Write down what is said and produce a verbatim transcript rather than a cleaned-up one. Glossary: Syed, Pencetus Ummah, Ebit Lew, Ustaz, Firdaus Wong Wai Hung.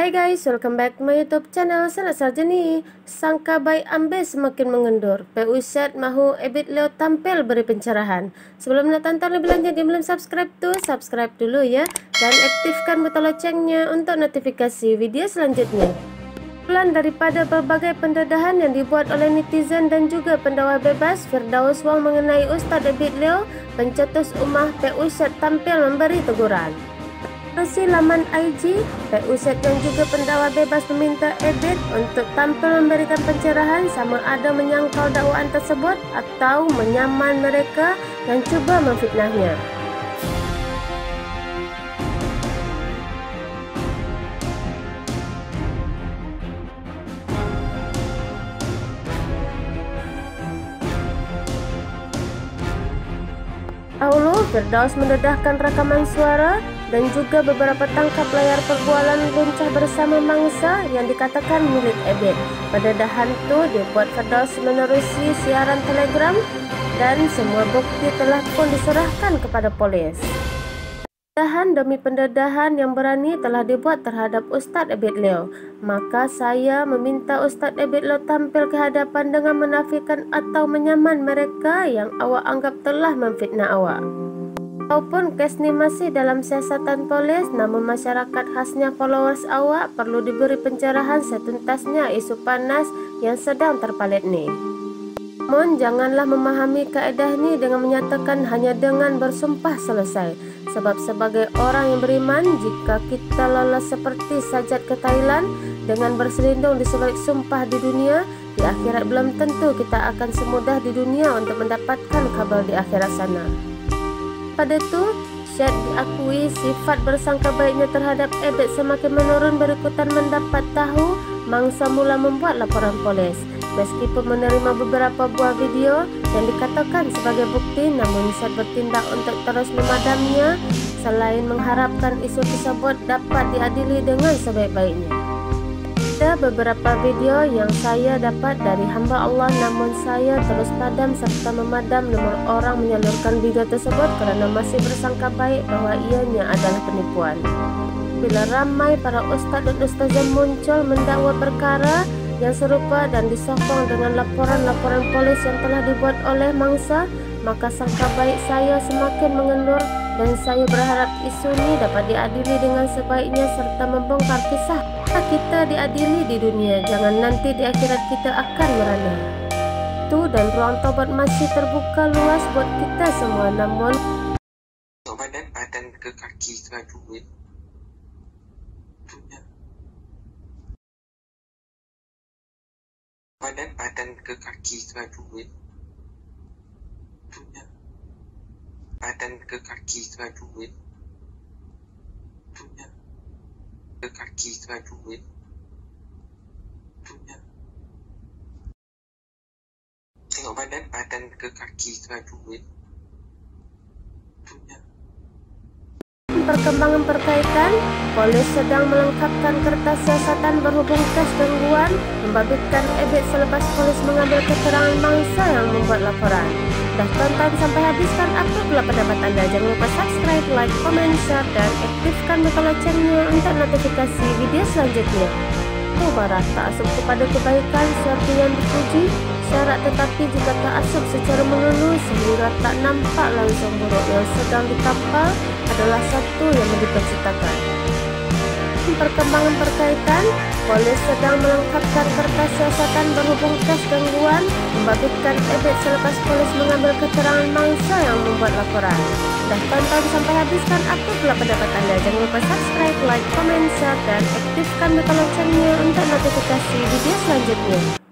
Hai guys, welcome back to my YouTube channel. Selesai jenis sangka baik ambis semakin mengendur. P U Syed mahu Ebit Lew tampil beri pencerahan. Sebelum menonton lebih lanjut yang belum subscribe tuh subscribe dulu ya, dan aktifkan butang loncengnya untuk notifikasi video selanjutnya. Pulang daripada berbagai pendedahan yang dibuat oleh netizen dan juga pendakwa bebas Firdaus Wong mengenai Ustaz Ebit Lew, Pencetus Ummah P U Syed tampil memberi teguran. Versi laman I G, P U Syed dan juga pendakwa bebas meminta Ebit untuk tampil memberikan pencerahan sama ada menyangkal dakwaan tersebut atau menyaman mereka yang cuba memfitnahnya. Lalu Firdaus mendedahkan rekaman suara dan juga beberapa tangkap layar perbualan lincah bersama mangsa yang dikatakan milik Ebit. Pendedahan itu dibuat Firdaus menerusi siaran telegram dan semua bukti telah pun diserahkan kepada polis. Pendedahan demi pendedahan yang berani telah dibuat terhadap Ustaz Ebit Lew. Maka saya meminta Ustaz Ebit Lew tampil ke hadapan dengan menafikan atau menyaman mereka yang awak anggap telah memfitnah awak. Walaupun kes ini masih dalam siasatan polis, namun masyarakat khasnya followers awak perlu diberi pencerahan setuntasnya isu panas yang sedang terpalit nih. Namun janganlah memahami kaedah ini dengan menyatakan hanya dengan bersumpah selesai. Sebab sebagai orang yang beriman, jika kita lolos seperti sajat ke Thailand dengan berselindung di sebalik sumpah di dunia, di akhirat belum tentu kita akan semudah di dunia untuk mendapatkan kabar di akhirat sana. Pada itu, Syed diakui sifat bersangka baiknya terhadap Ebit semakin menurun berikutan mendapat tahu mangsa mula membuat laporan polis. Meskipun menerima beberapa buah video yang dikatakan sebagai bukti, namun Syed bertindak untuk terus memadamnya selain mengharapkan isu tersebut dapat diadili dengan sebaik-baiknya. Ada beberapa video yang saya dapat dari hamba Allah, namun saya terus padam serta memadam nomor orang menyalurkan video tersebut karena masih bersangka baik bahwa ianya adalah penipuan. Bila ramai para ustaz dan ustazah muncul mendakwa perkara yang serupa dan disokong dengan laporan-laporan polis yang telah dibuat oleh mangsa, maka sangka baik saya semakin mengendur dan saya berharap isu ini dapat diadili dengan sebaiknya serta membongkar kisah kita diadili di dunia, jangan nanti di akhirat kita akan merana. Itu dan ruang tobat masih terbuka luas buat kita semua, namun tobat dan badan ke kaki ke duit. Badan badan ke kaki ke duit, dunia. Badan ke kaki ke duit, dunia. Ke kaki ke duit, dunia. Tengok badan badan ke kaki ke duit, dunia. Perkembangan berkaitan, polis sedang melengkapkan kertas siasatan berhubung kes gangguan membabitkan Ebit selepas polis mengambil keterangan mangsa yang membuat laporan. Dah tonton sampai habiskan, apa pula pendapat anda? Jangan lupa subscribe, like, comment, share, dan aktifkan butang loncengnya untuk notifikasi video selanjutnya. Mubarak, ta'asub kepada kebaikan sesuatu yang dipuji, syarat tetapi jika ta'asub secara melulu sehingga tak nampak langsung buruk yang sedang ditampal adalah satu yang dipercitakan. Perkembangan berkaitan, polis sedang melengkapkan kertas siasatan berhubung kes gangguan membabitkan Ebit selepas polis mengambil keterangan mangsa yang membuat laporan. Dah tonton sampai habiskan, apa pula pendapat anda? Jangan lupa subscribe, like, comment, share, dan aktifkan butang loncengnya untuk notifikasi video selanjutnya.